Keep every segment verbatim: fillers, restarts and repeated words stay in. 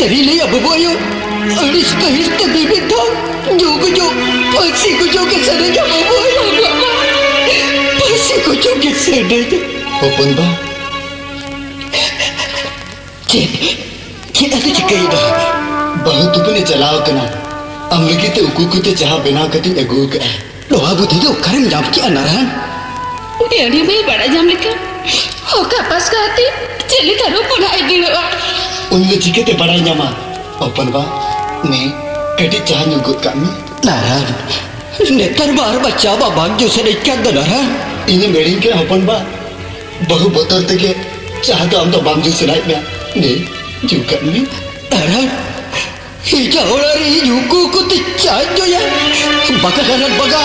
शरीले अबुबोयो अरिष्ट हिष्ट बिबिठो जोगुजो पसी गुजो के सरे अबुबोयो पसी गुजो के सरे ओपंदा जे के अति गईदा बहुत बने चलाव कना अमलगी ते उकुकुते जहा बिना कति एगुक लोहा बुधी दो करम जाम के अनरहन एड़ी में बड़ा जाम लेके ओ कपास काती चली करो पुनाई दिवा उनले जिकेते बड़ा जामा ओपनवा ने कटी चाह नुगुत कामी नारायण ने तरबार बच्चा बा भाग जो से क्या दनरहन इने मेड़ी के ओपनवा बहु बतर ते के चाह तो हम तो बाम जो से लाइट में ने जुकन में नारायण इजा होड़ा रही जुकू को ते चाह जो या बका करन बगा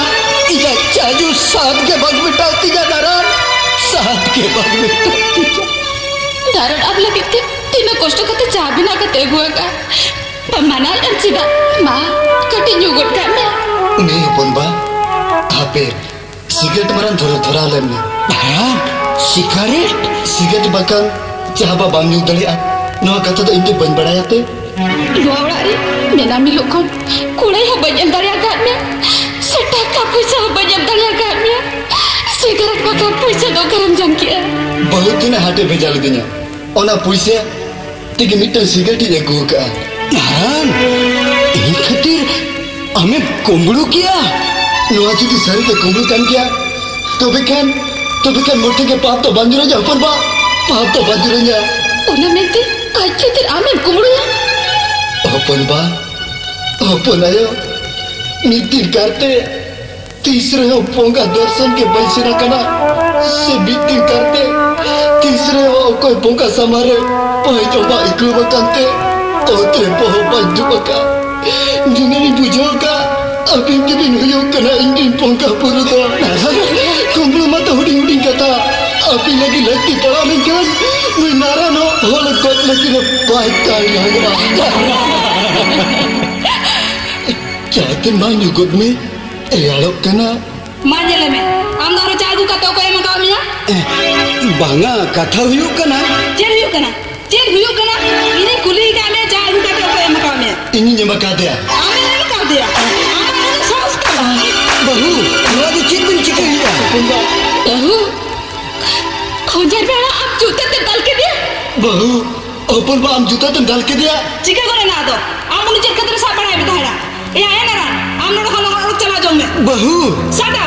इजा चाह जो साथ के बग मिटाती जा नारायण साथ के बग मिटाती जा नारायण अब लगते तीन कष्ट करते चाह बिना का ते हुआ का पमना अंचिदा मां कटी जुगट का में ने बनबा खापे सिगरेट मरन धोरा धोरा लेन नारायण सिगरेट सिगरेट बकन चाह बा बाम जो दड़िया नवा कथा तो इंदे बन बड़ायाते लोहाड़ी मेरा मिलो को कुड़े हो बजन दरिया घाट में सटा का पैसा हो बजन दरिया घाट में सिगरेट पका पैसा दो गरम जम के बहुत दिन हाटे भेजा लदिना ओना पैसा तिके मिटन सिगरेट ले गुका नारायण ई खतिर हमें कोंगड़ू किया लोहा जुदी सारी तो कोंगड़ू कन किया तो बेकन तो बेकन मोटे के पाप तो बंजरे जा ऊपर बा पाप तो बंजरे जा ओना में ते आज खतिर हमें कोंगड़ू अपन बा अपन आयो नीति करते तीसरे हो पोंगा दर्शन के बंसरा कना से बीती करते तीसरे हो कोई पोंगा समारे पहि जो बा इकलो करते तोते बहु बंजु बका जिंदगी बुझोगा अभी के दिन हो कना इंजन पोंगा पुरदा कुंबल मत हुडी हुडी कथा अभी लगी लगती पड़ा नहीं क्या मैं नारा नो होल कोट लगी नो बाइक का लगा चाहते मांगू गुड में यारो कना मांजले में हम दारो चागू का तो कोई मकाम या बांगा कथा हुयो कना जेल हुयो कना जेल हुयो कना इने कुली का में चागू का तो कोई मकाम या इनी ने मका दिया हमें ने मका दिया हमें सांस का बहू मेरा तो चिकन चिकन है बहू खोजर बेड़ा आप जूते बहु अपन बाम जूता तुम डाल के दिया चिका को ना दो आप उन्हें चिका तेरे साथ पढ़ाई बताएगा ये आया ना रा आप लोगों को लोगों को चला जाऊंगे बहु सादा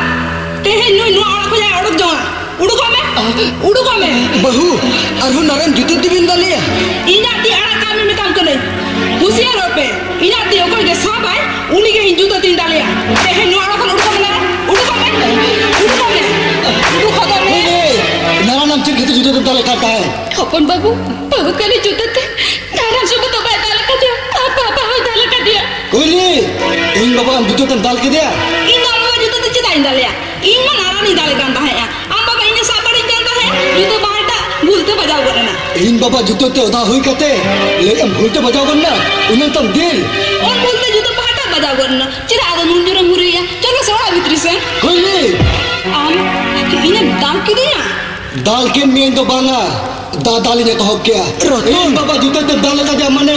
तेरे नू नू आड़ को जाए आड़ को जाऊंगा उड़ूगा मैं उड़ूगा मैं बहु अरु नारन जूते दिवन डालिया इनाती आड़ा काम में काम करने उसी रोड पे इनाती ओकर के साथ आए उन्हीं के जूता तीन डालिया तेरे नू आड़ को उड़ूगा मैं उड़ूगा मैं उड़ूगा मैं उड़ूगा मैं नारा नाम चिका तेरे जूते डाले खाता है अपन बाबू बाबू कले जूते थे नारायण सुबह तो बाय डाल कर दिया पापा बाबू डाल कर दिया कोली इन बाबा हम जूते तुम डाल के दिया इन बाबा जूते तो चिता इन डालिया इन में नारायण नहीं डाले गांधा है हम बाबा इन्हें सापर इन डालता है जूते बाहर टा भूलते बजाओ बोलना इन बाबा जूते तो उधा हुई कहते लेकिन भूलते बजाओ बोलना उन्हें तुम दिल और भूलते जूते बाहर टा बजाओ बोलना चिता आधा मुंजरा मुरिया चलो सवाल भीतरी से कोली आम इन्हें डाल के दिया डाल के मैं तो बाला दादाली ने कहो क्या इन बाबा जूते तो डाल लगा दिया मने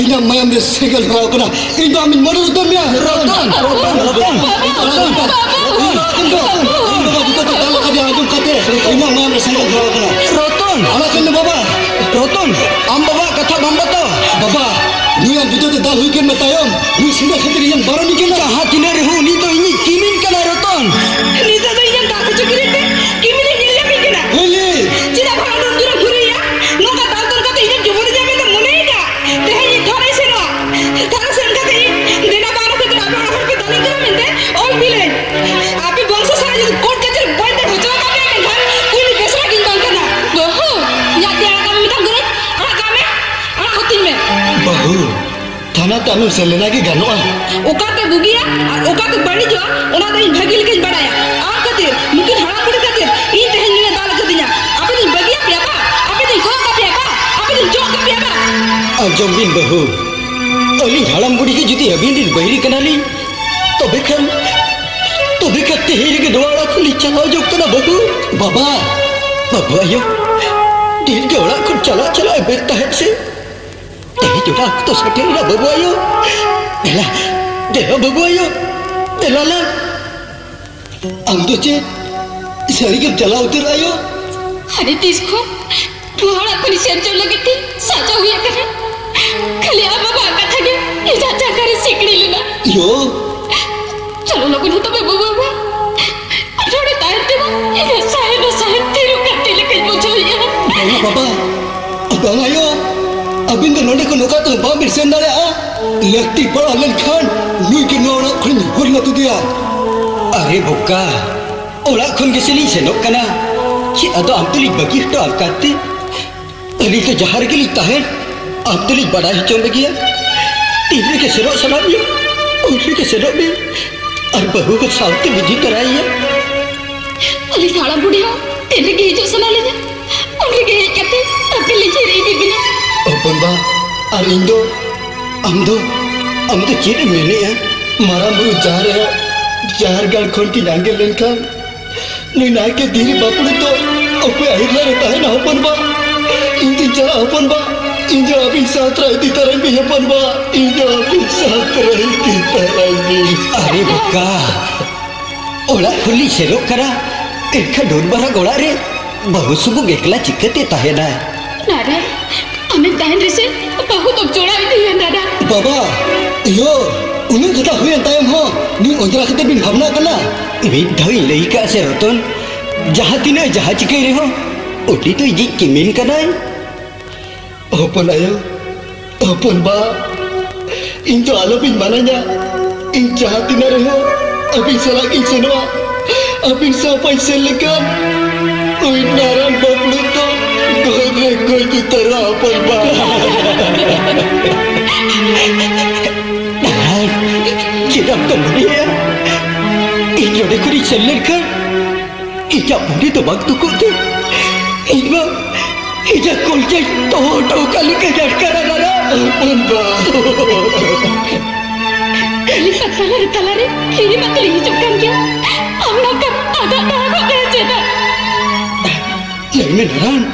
इना मैं मेरे सिगल रहा अपना इन बाबा मैं मरू तो मैं रोतन रोतन रोतन रोतन इन बाबा जूते तो डाल लगा दिया तुम कहते इना मैं मेरे सिगल रहा अपना रोतन आला किन बाबा रोतन हम बाबा कथा बम बताओ बाबा नियम जूते तो डाल हुई के बतायो मैं सीधा खतरी हम बारो निकल हाथ किने रहू नी तो इनी किमिन कला रोतन नी तो इने का कुछ गिरते किमिन गिरले भी किना बोले जिना भानु थाना तो हम से लेना के गनवा ओकर के बुगिया और ओकर के बड़ी जो ओना तो भगिल के बड़ाया आ कतिर मुकिन हड़ा पड़ कतिर ई तहन ने डाल के दिया अपन बगिया पेपा अपन गो का पेपा अपन जो का पेपा आ जमीन बहू ओली हड़म बुड़ी के जति अबिन बहिरी कनाली तो बेखन तो बेखत तेरी के दोड़ा खुली चलाओ जो तना बहू बाबा बाबा यो दिल के ओड़ा को चला चला बेता है से देहजोड़ा तो सठेरा भगवायो देला देह भगवायो देलाला अंदोचे सरी के जला उतर आयो। अरे तिसको बुहाड़ा पर शेर जो लगे थे साजा हुआ करे खाली आ बाबा का थगे ये चाचा करे सिकड़ी लेना यो चलो लोगन तो बे बाबा छोड़े तार देवा ये साहेब साहेब तेरे करते लेके मुझे ये बाबा अदायो अबिंदर नोडे को नोका तो बाम बिरसे नरे आ लट्टी बड़ा लन खान नुई के नोड़ा खुन गुरना तु दिया। अरे बुक्का ओला खुन के सिली से नोकना कि अदो अब्दुली बकी तो आपकाते अली के जहर के लिए ताहे अब्दुली बड़ा ही चोंबे गया तीसरे के सिरो सलाम ये उसी के सिरो में और बहू को साउथ की विधि कराई है अली साला बुढ़िया तेरे के जो सना लेने उनके के कहते अब्दुली जी रही बिना ओ बंदा अरिंदो अमदो अमदो चीड़ मिले है मारा मुंह जा रहा जहर गल खोल की नांगे लेनका नहीं नाय के धीरे बापड़े तो ओपे आहिला रहता है ना अपन बा इंदी जरा अपन बा इंजा अभी साथ रही थी तरह भी अपन बा इंजा अभी साथ रही थी तरह भी। अरे बक्का ओला खुली से रोक करा इनका ढोल बरा गोला रे बहु सुबह एकला चिकते ताहे ना नारा हमें ताहन रे से बहु तो जोड़ा भी नहीं है नारा बाबा यो उन्हें जता हुए टाइम हो नी ओजरा के बिन भावना करना वे धई लई का से रतन जहां तिने जहां चिके रे हो ओटी तो जी किमेन करना अपन आयो अपन बा इन तो आलो बिन माना जा इन जहां तिने रे हो अभी चला के सुनवा अभी सब पैसे लेकर कोई नारायण बाबू तो घर में कोई की तरह अपन बा चिराग तो बड़ी है इन जोड़े कुरी चल लेकर इजा बड़ी तो वक्त को दे इनमें इजा कोल्चे तो टोका लेके झटका रहा अपन बा अली पत्तला रे तला रे खीरी मतली ही चुपकन गया हम लोग का आधा भाग हो गया जेदा लेकिन नारायण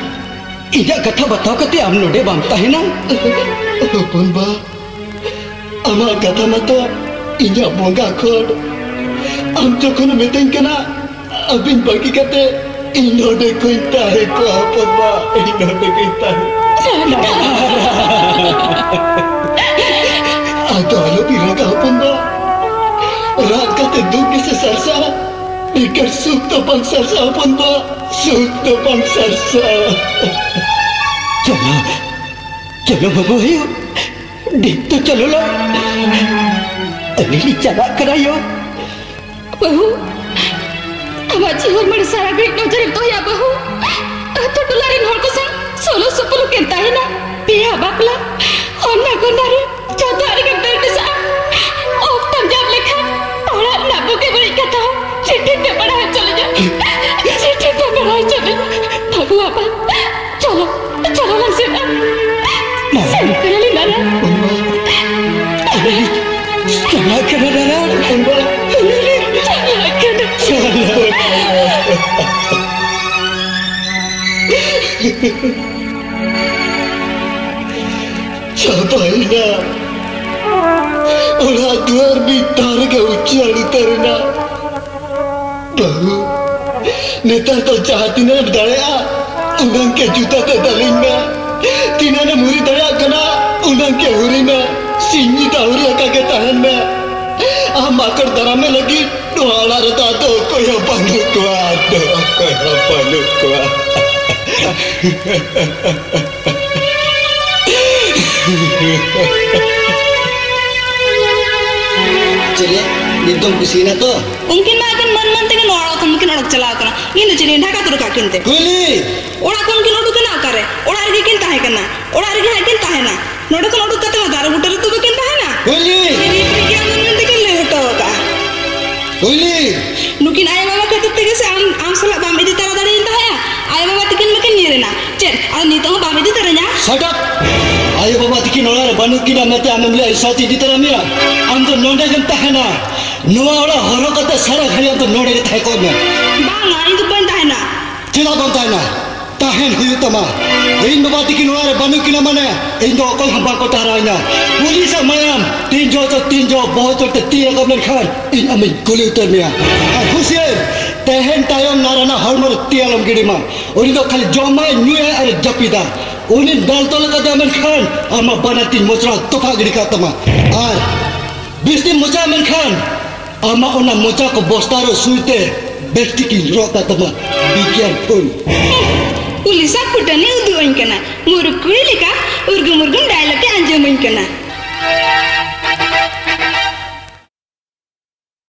इधर कथा बताओ कते हम लोडे बांधता है ना अपन बा अमा कथा मत इधर बोंगा खोड हम तो खुन मिटिंग के ना अबिन बाकी कते इन लोडे को इता है को अपन बा इन लोडे को इता है तो आलो भी रखा अपना रात का ते दुख से सरसा लेकर सुख तो पंख सरसा अपना सुख तो पंख सरसा चलो चलो बाबू है देख तो चलो लो अली चला करायो बहू आवाजी और मर सारा ग्रीक नजर तो या बहू तो डुलारी नोर को सा सोलो सुपुलो कहता है ना पिया बापला और ना गुंडारी चौधारी का बेटे सा ओम पंजाब लिखा थोड़ा नाबू के बड़ी कथा चिट्ठी पे पढ़ा चले जा चिट्ठी पे पढ़ा चले बाबू आपा चलो चलो लग से सर कर ले नारा चला कर नारा चला कर चला चाहता है ना और आधार भी तार का उच्चारण करना बहु नेता तो चाहती ना डरेगा उन्हें के जूता तो डालेंगे तीनों ने मुरी डरा करना उन्हें के हुरी में सिंगी ताहुरी का के ताहन में आम माकर दरा में लगी तो आला रहता तो कोई अपने को आते कोई अपने को चलिए नितम कुसीना तो उनकिन माकिन मन मन तक नोड़ा तो मुकिन नोड़ चला करना इन चलिए ढाका तुर का किनते गुली ओड़ा कोन किन नोड़ कना करे ओड़ा रे किन ताहे करना ओड़ा रे है किन ताहे ना नोड़ को नोड़ कते दारू गुटर तू किन ताहे ना गुली मेरी प्रिया मन मन तक ले हटो का गुली नुकिन आय बाबा के तक से आम आम सला बाम इदी तारा दाड़ी ताहे आय बाबा तकिन मकिन नेरेना चल आ नितम बाम इदी तरना सट अप आयो बाबा तिकी नोड़ा बनु की ना मते आमले ऐसा चीज तरह मिला हम तो नोड़े जनता है ना नोआ वाला हरो कते सारा घर हम तो नोड़े के थाई कोई में बांग आई तो बनता है ना चिला बनता है ना ता tahan hiu tama. Indo mati kinuar banu kinamane. Indo kau hamba kau taranya. Polis mayam tinjau tu tinjau, bawah tu tiang kau belakang. In amin kulit ternia. Hussein tahan tayam narana harmar tiang lamgirima. Orang itu kal jomai nyuai ada japida. Orang dal tolak ada belakang. Ama banatin musra tufak dikatama. Ar bisni musra belakang. Ama orang musra kau bostaro suite. Besti ki rota tama bikian pun. Ulisa putane udu oinkana, muruk kuri leka urgum urgum dialog ke anjam oinkana.